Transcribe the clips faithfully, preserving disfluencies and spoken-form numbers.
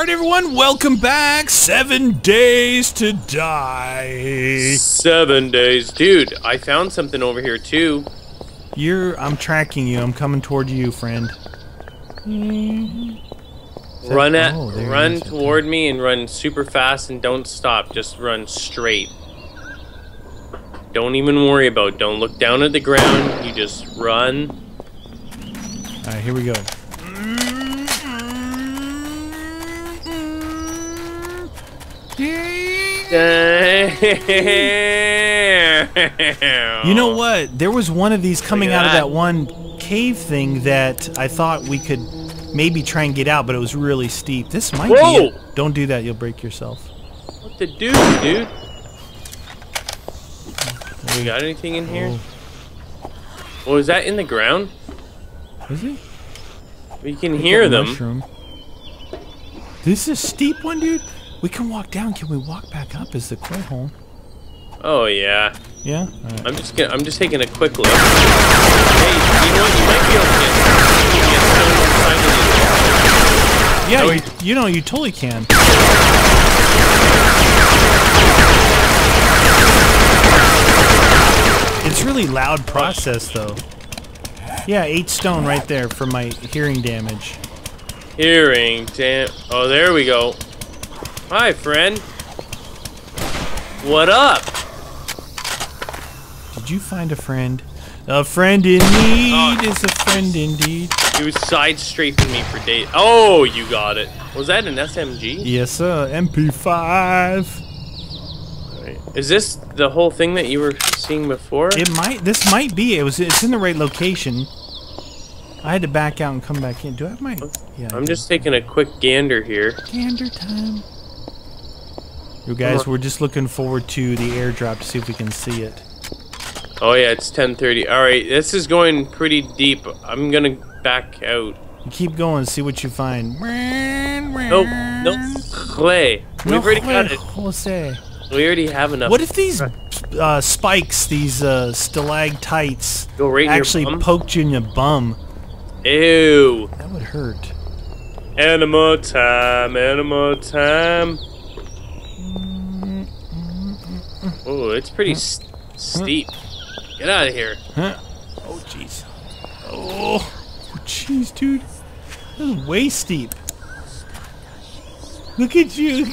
Alright everyone, welcome back! Seven Days to Die! Seven days. Dude, I found something over here too. You're... I'm tracking you. I'm coming toward you, friend. Mm-hmm. Run at... Oh, run toward me and run super fast and don't stop. Just run straight. Don't even worry about it. Don't look down at the ground. You just run. Alright, here we go. You know what? There was one of these coming out of that one cave thing that I thought we could maybe try and get out, but it was really steep. This might Whoa. be it. Don't do that. You'll break yourself. What the dude, dude? We got anything in here? Oh, is that in the ground? Is it? We can hear them. Mushroom. This is a steep one, dude. We can walk down. Can we walk back up? Is the coil hole? Oh yeah. Yeah. Right. I'm just gonna, I'm just taking a quick look. Hey, you know what? You might be able to get. You can get so yeah. You, you know, you totally can. It's really loud process though. Yeah, eight stone right there for my hearing damage. Hearing dam. Oh, there we go. Hi, friend. What up? Did you find a friend? A friend in need oh, is a friend indeed. He was side strafing me for days. Oh, you got it. Was that an S M G? Yes, sir. M P five. All right. Is this the whole thing that you were seeing before? It might. This might be. It was. It's in the right location. I had to back out and come back in. Do I have my? Yeah. I'm just taking a quick gander here. Gander time. You guys, we're just looking forward to the airdrop to see if we can see it. Oh yeah, it's ten thirty. All right, this is going pretty deep. I'm gonna back out. You keep going, see what you find. Nope, nope. Clay. We've no already got it. Jose. We already have enough. What if these uh, spikes, these uh, stalactites, Go right actually in your bum? poked you in your bum? Ew. That would hurt. Animal time. Animal time. Oh, it's pretty st steep. Get out of here. Huh? Oh, jeez. Oh, jeez, dude. This is way steep. Look at you.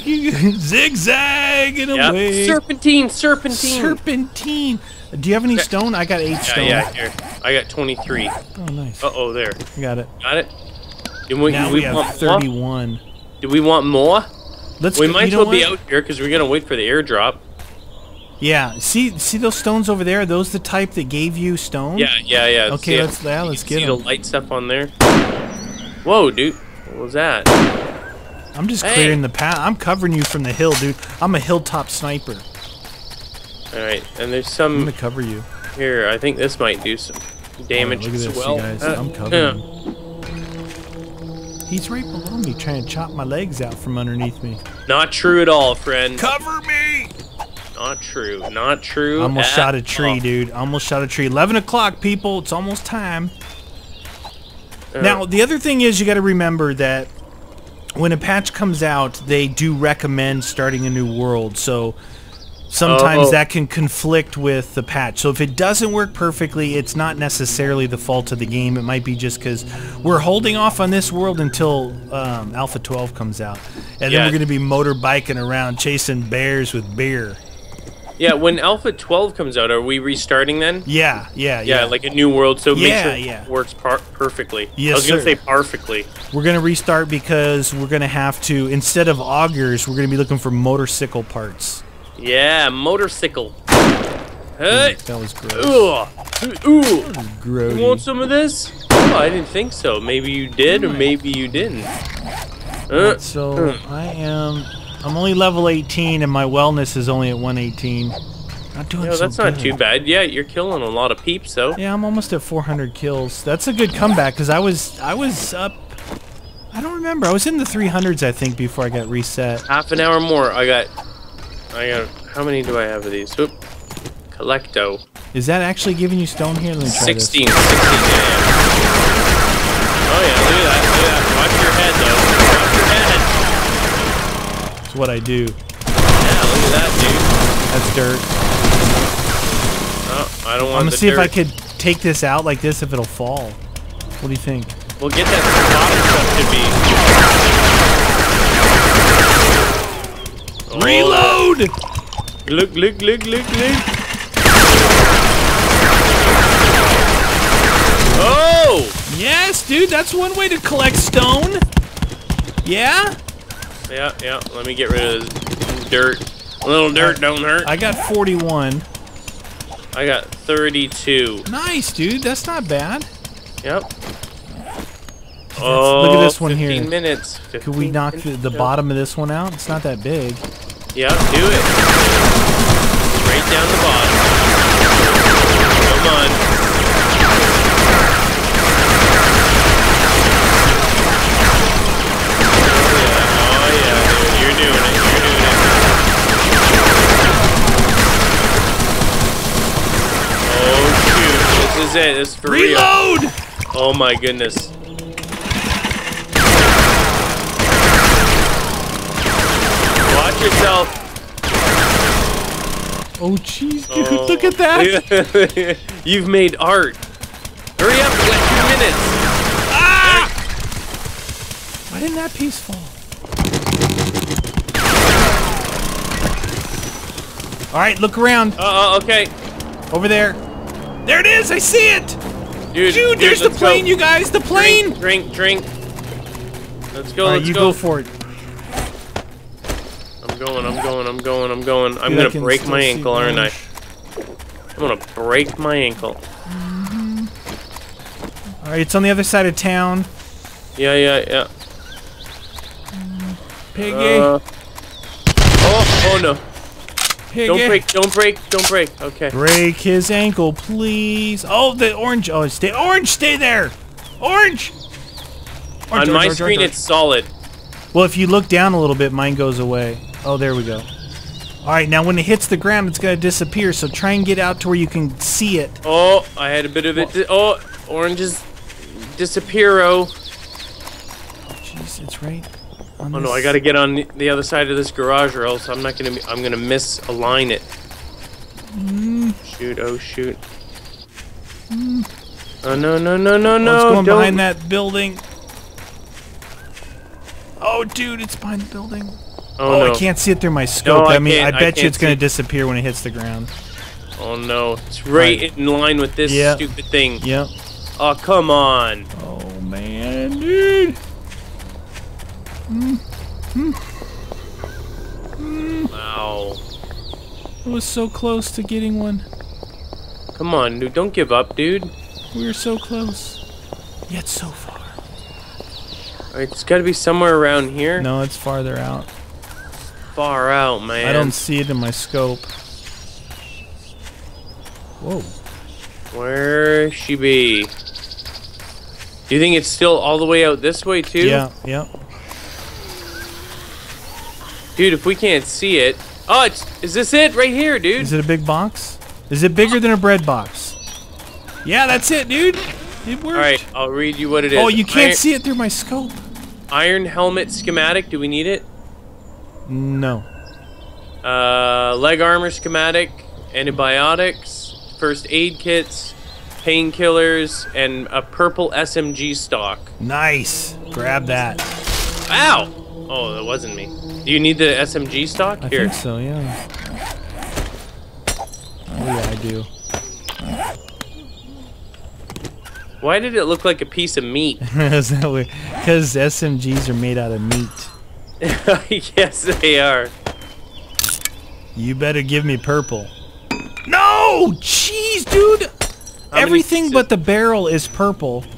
Zigzag in a yep. way. Serpentine, serpentine. Serpentine. Do you have any stone? I got eight yeah, stone. Yeah, here. I got twenty-three. Oh, nice. Uh-oh, there. Got it. Got it. Did we, now we, we have want thirty-one. More? Do we want more? Let's we go, might as well what? be out here because we're going to wait for the airdrop. Yeah, see, see those stones over there? Are those the type that gave you stone? Yeah, yeah, yeah. Okay, let's yeah, let's get them. See the light stuff on there. Whoa, dude, what was that? I'm just hey. clearing the path. I'm covering you from the hill, dude. I'm a hilltop sniper. All right, and there's some. I'm gonna cover you. Here, I think this might do some damage right, as this, well. You guys. Uh, I'm covering. Yeah. He's right below me, trying to chop my legs out from underneath me. Not true at all, friend. Cover me. Not true. Not true. Almost shot a tree, all. dude. Almost shot a tree. eleven o'clock, people. It's almost time. Uh, now, the other thing is you got to remember that when a patch comes out, they do recommend starting a new world. So sometimes oh. that can conflict with the patch. So if it doesn't work perfectly, it's not necessarily the fault of the game. It might be just because we're holding off on this world until um, Alpha twelve comes out. And yeah. then we're going to be motorbiking around chasing bears with beer. Yeah, when Alpha twelve comes out, are we restarting then? Yeah, yeah, yeah. Yeah, like a new world, so yeah, make sure it yeah. works par perfectly. Yes, I was going to say perfectly. We're going to restart because we're going to have to, instead of augers, we're going to be looking for motorcycle parts. Yeah, motorcycle. Hey! Mm, that was gross. Ooh! Ooh! Gross. You want some of this? Oh, I didn't think so. Maybe you did, or maybe you didn't. Uh, so, uh. I am... I'm only level eighteen, and my wellness is only at one eighteen. Not doing Yo, so that's good. Not too bad. Yeah, you're killing a lot of peeps, though. Yeah, I'm almost at four hundred kills. That's a good comeback, because I was I was up... I don't remember. I was in the three hundreds, I think, before I got reset. Half an hour more. I got... I got... How many do I have of these? Oop. Collecto. Is that actually giving you stone here? Let me try sixteen. This. sixteen, yeah. Oh, yeah, look at that. Look at that. Watch your head, though. Watch your head. what I do. Yeah, look at that, dude. That's dirt. Oh, I don't want I'm gonna see dirt. If I could take this out like this, if it'll fall. What do you think? Well, get that water stuff to me. Reload! Oh. Look, look, look, look, look. Oh! Yes, dude, that's one way to collect stone. Yeah? Yeah, yeah. Let me get rid of this dirt. A little dirt don't hurt. I got forty-one. I got thirty-two. Nice, dude. That's not bad. Yep. Oh, look at this one here. fifteen minutes. Could we knock minutes, the, the bottom of this one out? It's not that big. Yeah, do it. Right down the bottom. Come on. Oh yeah, oh yeah, dude. You're doing it. You're doing it. Oh shoot, this is it. This is for real. Reload! Oh my goodness. Yourself. Oh jeez, dude, oh. Look at that! You've made art. Hurry up, we got two minutes. Ah! Why didn't that piece fall? All right, look around. Uh, uh okay. Over there. There it is. I see it. Dude, dude there's the plane, go. You guys. The plane. Drink, drink, drink. Let's go. All right, let's you go. go for it. I'm going, I'm going, I'm going, I'm going. I'm going to break my ankle, aren't I? I'm going to break my ankle. Mm-hmm. Alright, it's on the other side of town. Yeah, yeah, yeah. Piggy! Uh, oh, oh no. Piggy. Don't break, don't break, don't break. Okay. Break his ankle, please. Oh, the orange. Oh, stay. Orange, stay there! Orange! orange on orange, my orange, screen, orange. It's solid. Well, if you look down a little bit, mine goes away. Oh, there we go. All right, now when it hits the ground, it's going to disappear, so try and get out to where you can see it. Oh, I had a bit of it. Oh, oranges disappear. Oh, jeez, it's right on this. Oh, no, I got to get on the other side of this garage, or else I'm not going to I'm going to misalign it. Mm. Shoot, oh, shoot. Mm. Oh, no, no, no, no, no. What's going behind that building? Oh, dude, it's behind the building. Oh, oh no. I can't see it through my scope. No, I, I mean, I bet I you it's going to disappear when it hits the ground. Oh, no. It's right, right. in line with this yep. stupid thing. Yep. Oh, come on. Oh, man, dude. Mm. Mm. Mm. Wow. I was so close to getting one. Come on, dude. Don't give up, dude. We were so close, yet so far. It's got to be somewhere around here. No, it's farther out. Far out, man. I don't see it in my scope. Whoa. Where she be? Do you think it's still all the way out this way, too? Yeah, yeah. Dude, if we can't see it... Oh, it's, is this it right here, dude? Is it a big box? Is it bigger than a bread box? Yeah, that's it, dude. It worked. All right, I'll read you what it is. Oh, you can't Iron see it through my scope. Iron helmet schematic. Do we need it? No. Uh, leg armor schematic, antibiotics, first aid kits, painkillers, and a purple S M G stock. Nice. Grab that. Ow! Oh, that wasn't me. Do you need the S M G stock? I Here. think so, yeah. Oh, yeah, I do. Why did it look like a piece of meat? Is that weird? Because S M Gs are made out of meat. Yes, they are. You better give me purple. No! Jeez, dude! How Everything but the barrel is purple. What,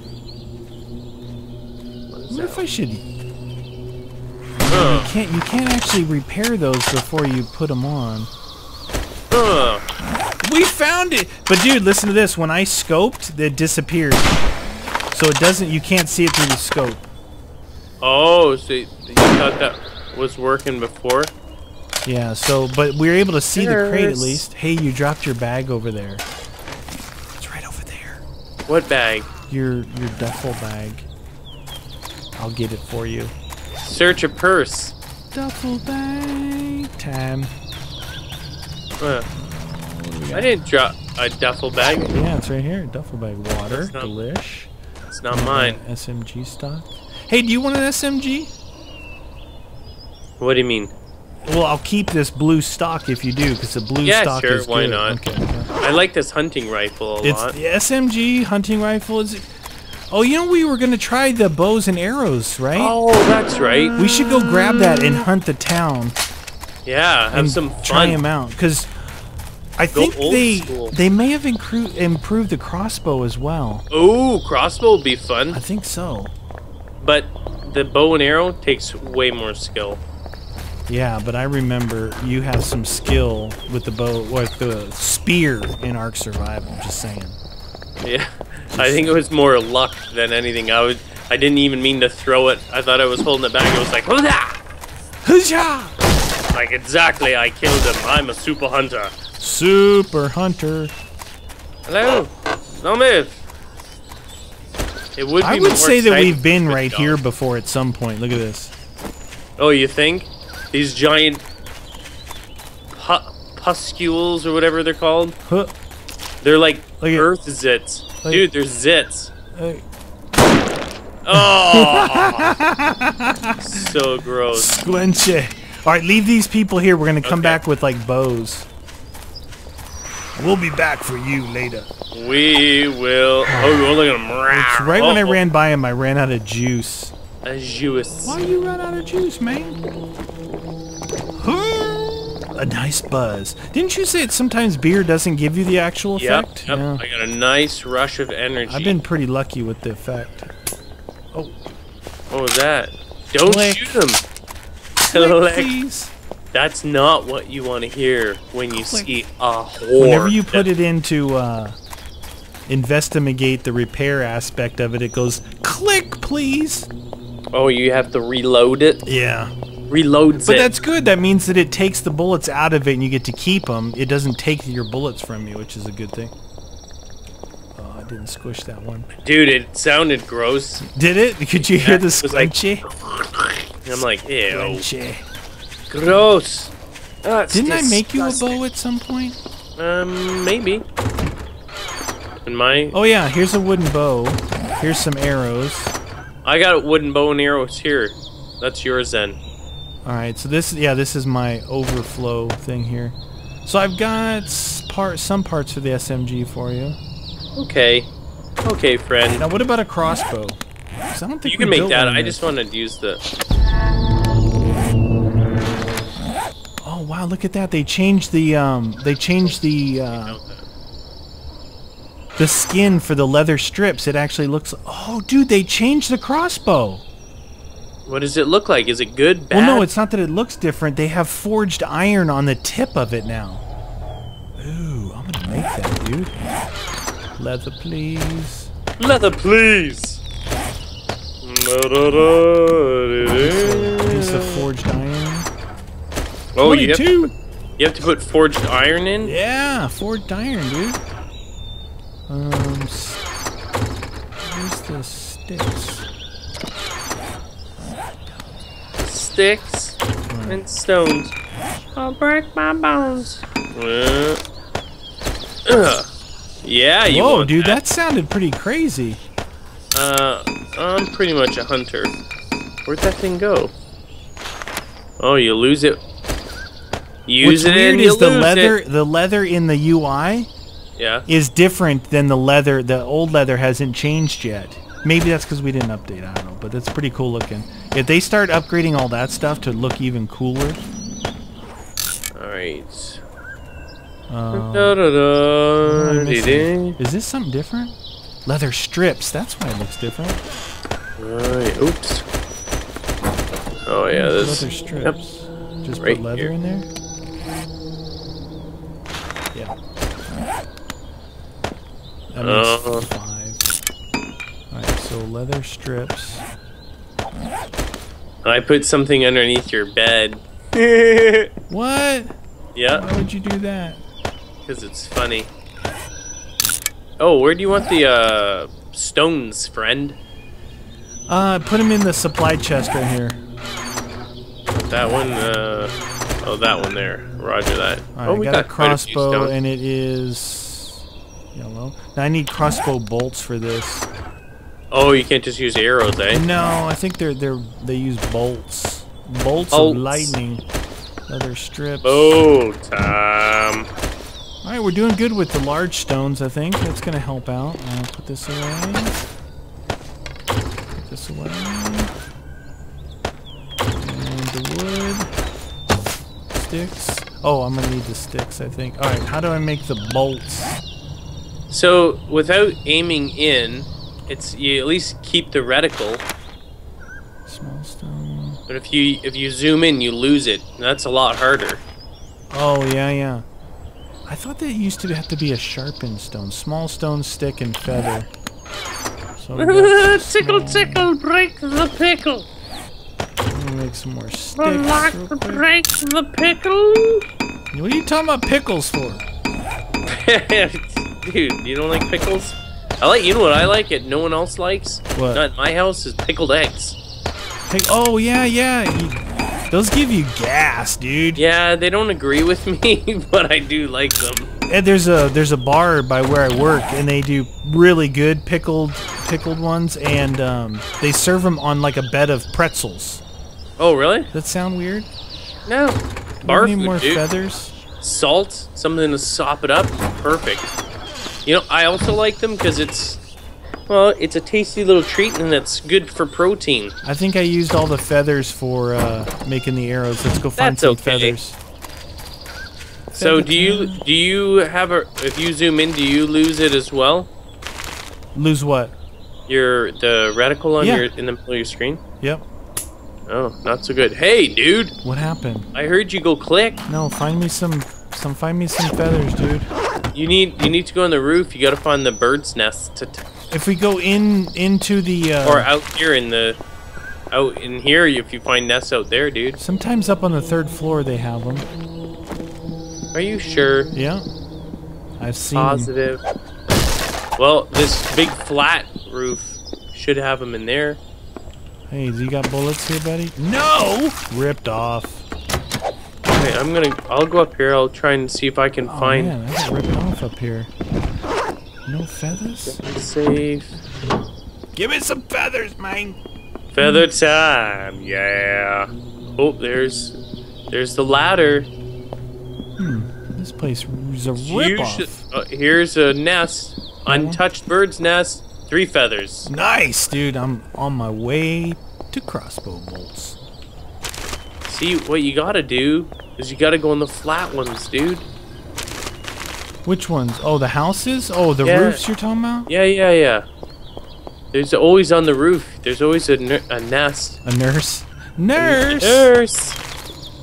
is what if I should... Uh. You, can't, you can't actually repair those before you put them on. Uh. We found it! But dude, listen to this. When I scoped, it disappeared. So it doesn't, you can't see it through the scope. Oh, so you thought that was working before? Yeah, so, but we were able to see There's... the crate at least. Hey, you dropped your bag over there. It's right over there. What bag? Your, your duffel bag. I'll get it for you. Search a purse. Duffel bag time. Uh, I didn't drop a duffel bag. Yeah, it's right here. Duffel bag water. That's not, delish. It's not mine. S M G stock. Hey, do you want an S M G? What do you mean? Well, I'll keep this blue stock if you do, because the blue yeah, stock sure, is good. Yeah, sure, why not? Okay, okay. I like this hunting rifle a it's lot. The S M G hunting rifle is... Oh, you know we were going to try the bows and arrows, right? Oh, that's right. We should go grab that and hunt the town. Yeah, have some fun. Try them out, because I think they they may have improved the crossbow as well. Oh, crossbow would be fun. I think so. But the bow and arrow takes way more skill. Yeah, but I remember you have some skill with the bow, with the spear in ARK Survival. I'm just saying. Yeah, just I think it was more luck than anything. I would, I didn't even mean to throw it. I thought I was holding it back. It was like, huzzah! Like exactly, I killed him. I'm a super hunter. Super hunter. Hello, no move. It would. Be I would more say that we've been right here before at some point. Look at this. Oh, you think? These giant pu puscules or whatever they're called. Huh. They're like, like earth it. zits. Like Dude, they're zits. Like. Oh! So gross. Squinchy. Alright, leave these people here. We're going to come okay. back with like bows. We'll be back for you later. We will. Oh, look at them. It's right oh. when I ran by him, I ran out of juice. A juice. Why you run out of juice, man? A nice buzz. Didn't you say that sometimes beer doesn't give you the actual effect? Yep, yep. Yeah. I got a nice rush of energy. I've been pretty lucky with the effect. Oh. What was that? Don't Click. shoot them. Click, please. That's not what you want to hear when you Click. see a whore. Whenever you put it into uh, investigate the repair aspect of it, it goes, click, please. Oh, you have to reload it? Yeah. Reloads but it. But that's good. That means that it takes the bullets out of it and you get to keep them. It doesn't take your bullets from you, which is a good thing. Oh, I didn't squish that one. Dude, it sounded gross. Did it? Could you yeah, hear the squinchy? Like, I'm like, ew. Squinchy. Gross. Oh, didn't disgusting. I make you a bow at some point? Um, maybe. In my... Oh, yeah. Here's a wooden bow. Here's some arrows. I got a wooden bow and arrows here. That's yours then. Alright, so this, yeah, this is my overflow thing here. So I've got part, some parts of the S M G for you. Okay. Okay, friend. Now what about a crossbow? I don't think you can make that. I just wanted to use the... Oh, wow, look at that. They changed the, um, they changed the, uh... the skin for the leather strips, it actually looks... Oh, dude, they changed the crossbow. What does it look like? Is it good, bad? Well, no, it's not that it looks different. They have forged iron on the tip of it now. Ooh, I'm gonna make that, dude. Leather, please. Leather, please! Piece of forged iron. Oh, you have, to put, you have to put forged iron in? Yeah, forged iron, dude. Um, where's the sticks? Sticks right. and stones. I'll break my bones. Uh, uh, yeah, you Whoa, want dude, that. that sounded pretty crazy. Uh, I'm pretty much a hunter. Where'd that thing go? Oh, you lose it. Use What's it weird and you is the lose leather, it. The leather in the U I... Yeah. Is different than the leather. The old leather hasn't changed yet. Maybe that's because we didn't update. I don't know, but that's pretty cool looking. If they start upgrading all that stuff to look even cooler. All right. Um, da, da, da, dee dee. Is this something different? Leather strips. That's why it looks different. Right. Oops. Oh yeah, this. Leather strips. Yep. Just right put leather here. in there. Yeah. That makes uh, five. Alright, so leather strips. I put something underneath your bed. What? Yeah. Why would you do that? Because it's funny. Oh, where do you want the uh, stones, friend? Uh, put them in the supply chest right here. That one, uh, oh, that one there. Roger that. All right, oh, we got, got a crossbow, a and it is yellow. Now I need crossbow bolts for this. Oh, you can't just use arrows, eh? No, I think they're they're they use bolts, bolts, bolts. of lightning, leather strips. Oh, time. All right, we're doing good with the large stones. I think that's gonna help out. I'll put this away. Put this away. And the wood, sticks. Oh, I'm gonna need the sticks, I think. All right, how do I make the bolts? So without aiming in. It's you at least keep the reticle. Small stone. But if you if you zoom in, you lose it. That's a lot harder. Oh yeah, yeah. I thought that it used to have to be a sharpened stone. Small stone, stick, and feather. So tickle, tickle, break the pickle. I'm gonna make some more sticks. Relax, break the pickle. What are you talking about pickles for? Dude, you don't like pickles? I like, you know what I like it no one else likes? What? Not in my house is pickled eggs. Hey, oh, yeah, yeah. You, those give you gas, dude. Yeah, they don't agree with me, but I do like them. And there's a there's a bar by where I work, and they do really good pickled pickled ones, and um, they serve them on like a bed of pretzels. Oh, really? Does that sound weird? No. Bar food, more dude. Feathers? Salt, something to sop it up. Perfect. You know, I also like them because it's, well, it's a tasty little treat and it's good for protein. I think I used all the feathers for uh, making the arrows. Let's go find That's some okay. feathers. So do you do you have a? If you zoom in, do you lose it as well? Lose what? Your the reticle on yeah. your in the middle of your screen. Yep. Oh, not so good. Hey, dude. What happened? I heard you go click. No, find me some some find me some feathers, dude. You need you need to go on the roof. You got to find the bird's nest. To t if we go in into the uh, or out here in the out in here, if you find nests out there, dude. Sometimes up on the third floor they have them. Are you sure? Yeah, I've seen. Positive. Well, this big flat roof should have them in there. Hey, you got bullets here, buddy? No. Ripped off. Okay, I'm gonna. I'll go up here. I'll try and see if I can oh, find. Man, that's ripped off up here. No feathers. Save. Give me some feathers, man. Feather time. Yeah. Oh, there's, there's the ladder. Hmm. This place is a ripoff. Uh, here's a nest. Untouched bird's nest. Three feathers. Nice, dude. I'm on my way to crossbow bolts. See, what you gotta do is you gotta go on the flat ones, dude. Which ones? Oh, the houses? Oh, the yeah. roofs you're talking about? Yeah, yeah, yeah. There's always on the roof. There's always a, ner a nest. A nurse? Nurse! A nurse!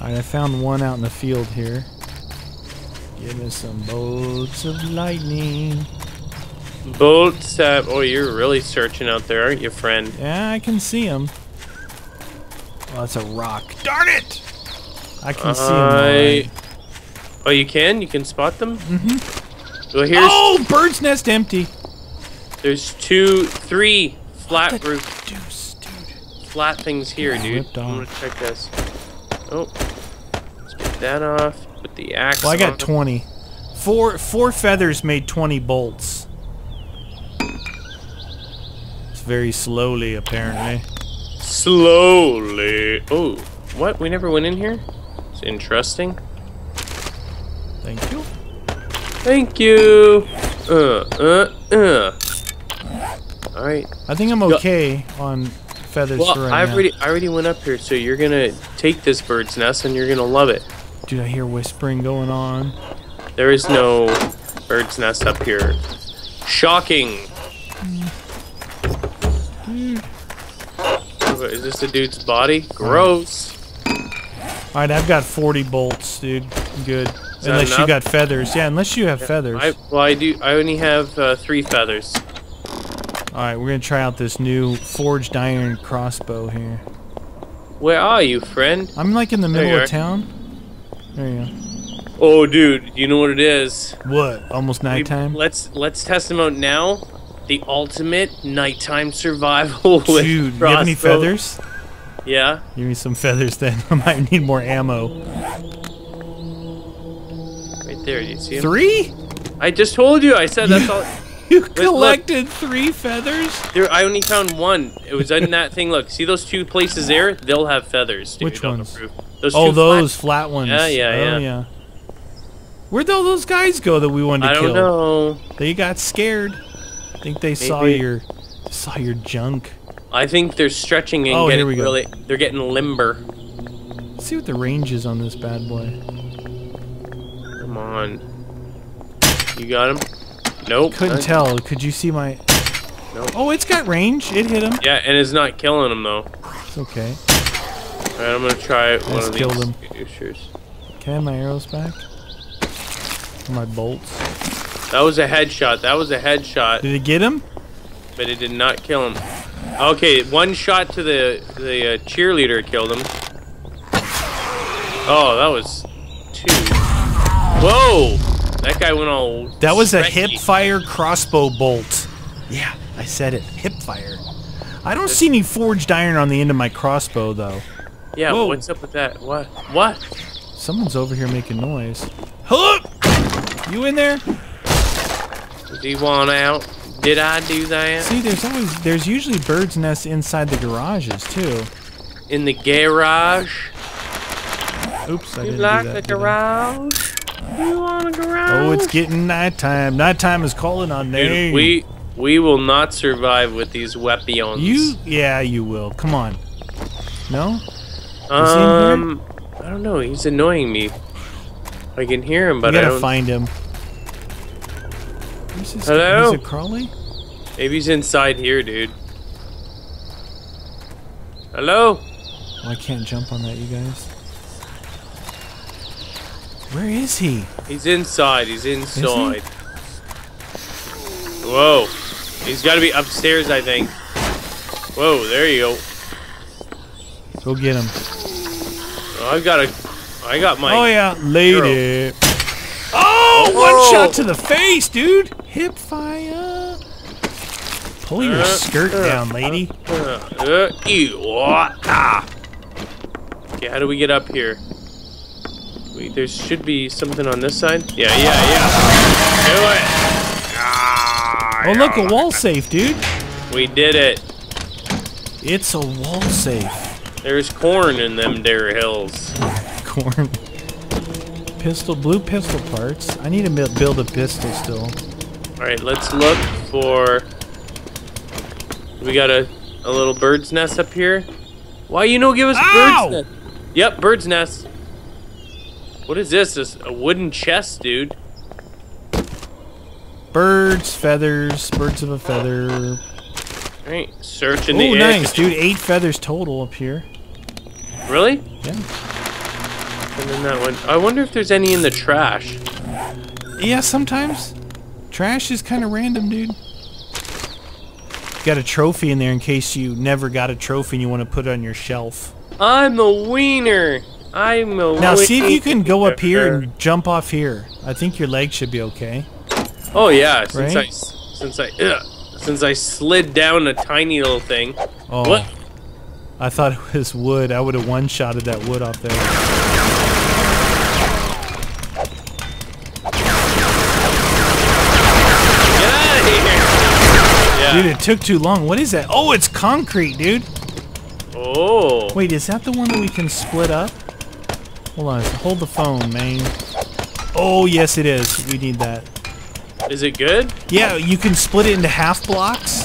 Alright, I found one out in the field here. Give me some bolts of lightning. Bolts of... Oh, you're really searching out there, aren't you, friend? Yeah, I can see them. Oh, that's a rock. Darn it! I can uh, see them. Oh, you can? You can spot them? Mm-hmm. Well, here's oh, bird's nest empty. There's two, three flat roof. Deuce, dude. Flat things here, yeah, dude. I'm going to check this. Oh. Let's get that off. Put the axe Well, I got on. twenty. Four, four feathers made twenty bolts. It's very slowly, apparently. Slowly. Oh, what? We never went in here? It's interesting. Thank you. Thank you. Uh, uh, uh. All right. I think I'm okay Go. on feathers well, for right I've now. already, I already went up here, so you're gonna take this bird's nest and you're gonna love it. Dude, I hear whispering going on. There is no bird's nest up here. Shocking. Is this the dude's body? Gross. All right, I've got forty bolts, dude. Good. Unless enough? you got feathers. Yeah, unless you have yeah, feathers. I, well, I do. I only have uh, three feathers. All right, we're gonna try out this new forged iron crossbow here. Where are you, friend? I'm like in the middle of town. There you go. Oh, dude, you know what it is? What? Almost nighttime. We, let's let's test them out now. The ultimate nighttime survival. Dude, with you have any feathers? Yeah. Give me some feathers then. I might need more ammo. Right there, you see him? Three? I just told you. I said that's all. You collected three feathers? Dude, I only found one. It was in that thing. Look, see those two places there? They'll have feathers. Dude. Which ones? Those oh, two those flat, flat ones. Yeah, yeah, oh, yeah. yeah. Where'd all those guys go that we wanted to kill? I don't know. They got scared. I think they Maybe. saw your saw your junk. I think they're stretching and oh, getting really. They're getting limber. Let's see what the range is on this bad boy. Come on. You got him? Nope. Couldn't I... tell. Could you see my? Nope. Oh, it's got range. It hit him. Yeah, and it's not killing him though. It's okay. All right, I'm gonna try one of these pictures. Can I have my arrows back? My bolts. That was a headshot. That was a headshot. Did it get him? But it did not kill him. Okay, one shot to the the uh, cheerleader killed him. Oh, that was two. Whoa! That guy went all. That was stretchy. A hip fire crossbow bolt. Yeah, I said it. Hip fire. I don't That's... see any forged iron on the end of my crossbow though. Yeah, Whoa. what's up with that? What? What? Someone's over here making noise. Hello! You in there? Do you want out? Did I do that? See, there's always, there's usually birds' nests inside the garages too. In the garage. Oops, I you didn't like do that. You like the garage? You want a garage? Oh, it's getting nighttime. Nighttime is calling on me. We we will not survive with these weapons. You? Yeah, you will. Come on. No? Um, I don't know. He's annoying me. I can hear him, but I don't... gotta find him. Where's this Hello? Is it Crawley? Maybe he's inside here, dude. Hello? Oh, I can't jump on that, you guys. Where is he? He's inside. He's inside. He? Whoa. He's gotta be upstairs, I think. Whoa, there you go. Go get him. Oh, I've got a... I got my. Oh yeah, lady. Oh, Whoa. one shot to the face, dude. Hip fire. Pull your uh, skirt uh, down, lady. Uh, uh, uh, ew. Ah. Okay, how do we get up here? Wait, there should be something on this side. Yeah, yeah, yeah. Do it. Ah, oh look, a wall safe, dude. We did it. It's a wall safe. There's corn in them dare hills. Corn. Pistol, blue pistol parts. I need to build a pistol still. All right, let's look for. We got a a little bird's nest up here. Why you no give us Ow! bird's nest? Yep, bird's nest. What is this? This a wooden chest, dude? Birds, feathers, birds of a feather. All right, search in Ooh, the air. Oh, nice, dude. Eight feathers total up here. Really? Yeah. And then that one. I wonder if there's any in the trash. Yeah, sometimes. Trash is kind of random, dude. Got a trophy in there in case you never got a trophy and you want to put it on your shelf. I'm a wiener. I'm a Now, see if you can go up here and jump off here. I think your leg should be okay. Oh, yeah. Since right? I since I, ugh, since I slid down a tiny little thing. Oh. What? I thought it was wood. I would have one-shotted that wood off there. Dude, it took too long. What is that? Oh, it's concrete, dude. Oh. Wait, is that the one that we can split up? Hold on. Hold the phone, man. Oh, yes, it is. We need that. Is it good? Yeah, you can split it into half blocks.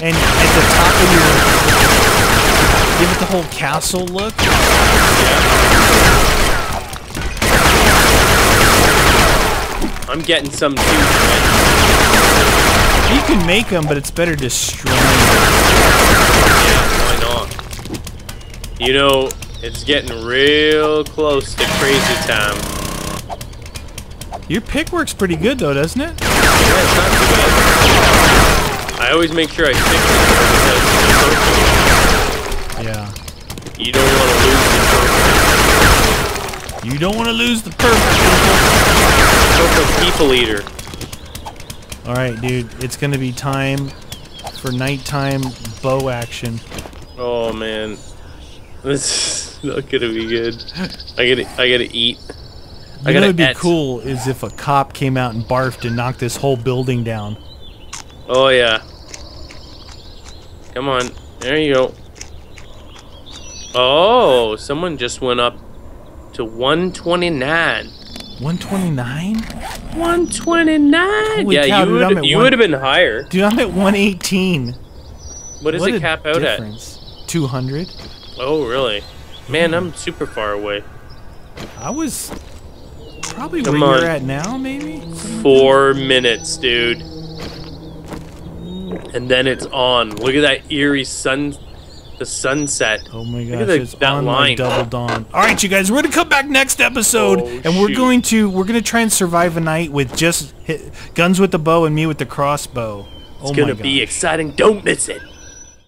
And at the top of your... Give it the whole castle look. Yeah. I'm getting some juice. You can make them, but it's better to destroy them. Yeah, why not? You know, it's getting real close to crazy time. Your pick works pretty good, though, doesn't it? Yeah, it's not too bad. I always make sure I pick it because it's purple. Yeah. You don't want to lose the purple. You don't want to lose the purple. Purple people eater. Alright, dude, it's gonna be time for nighttime bow action. Oh, man. This is not gonna be good. I gotta, I gotta eat. I gotta. What would be cool is if a cop came out and barfed and knocked this whole building down. Oh yeah. Come on, there you go. Oh, someone just went up to one twenty-nine. one twenty-nine? one twenty-nine. Yeah, cow, you dude, would you one... would have been higher. Dude, I'm at one eighteen. What is what it cap out difference. At? two hundred. Oh, really? Man, mm. I'm super far away. I was probably Come where on. You're at now, maybe? Four minutes, dude. And then it's on. Look at that eerie sun, the sunset. Oh my gosh, the, it's that on line. Like double dawn. All right, you guys, we're gonna come back next episode, oh, and shoot. we're going to we're gonna try and survive a night with just hit, guns with the bow and me with the crossbow. It's oh gonna my gosh. be exciting. Don't miss it.